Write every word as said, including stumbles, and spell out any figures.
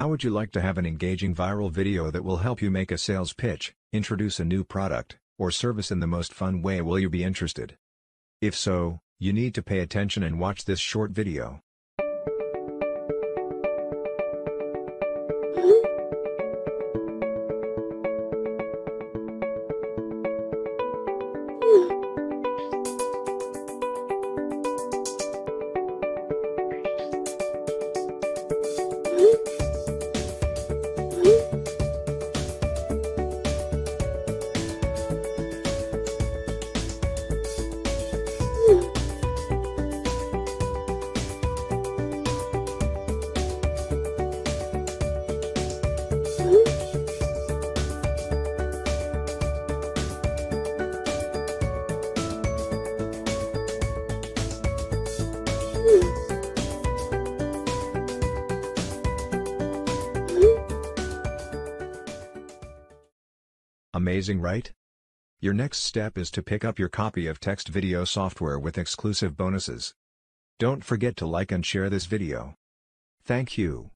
How would you like to have an engaging viral video that will help you make a sales pitch, introduce a new product, or service in the most fun way? Will you be interested? If so, you need to pay attention and watch this short video. Amazing, right? Your next step is to pick up your copy of Text Video Software with exclusive bonuses. Don't forget to like and share this video. Thank you.